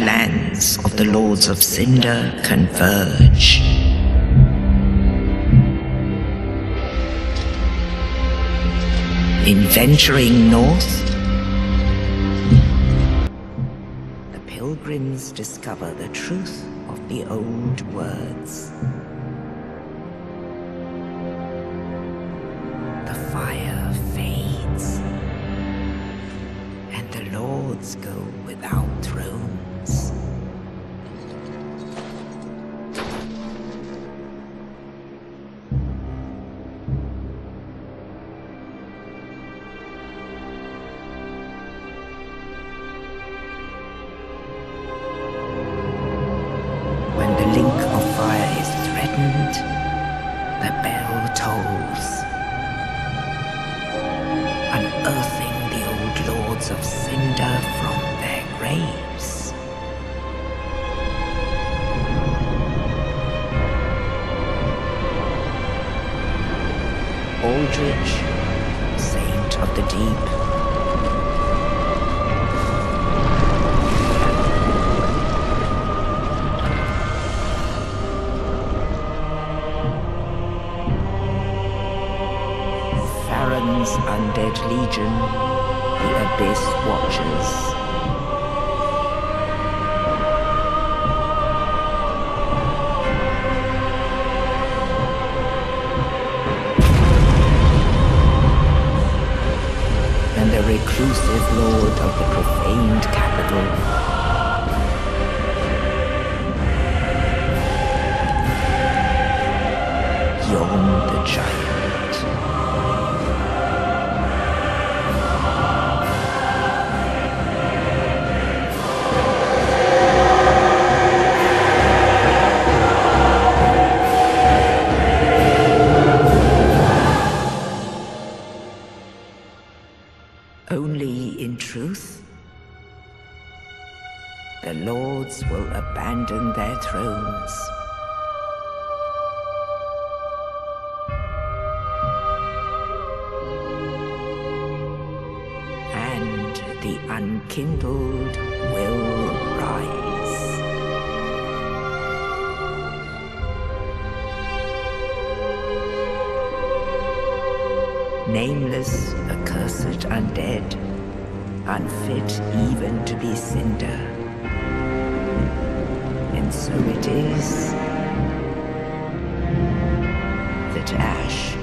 lands of the Lords of Cinder converge. In venturing north, the pilgrims discover the truth of the old words. The fire fades, and the Lords go without thrones. When the link of fire is threatened, the bell tolls, unearthing the old Lords of Cinder from their graves. Aldrich, Saint of the Deep, undead legion, the Abyss Watchers. And the reclusive lord of the profaned capital. Yon the Giant. Only in truth, the Lords will abandon their thrones. And the unkindled will rise. Nameless, accursed undead, unfit even to be cinder. And so it is that ash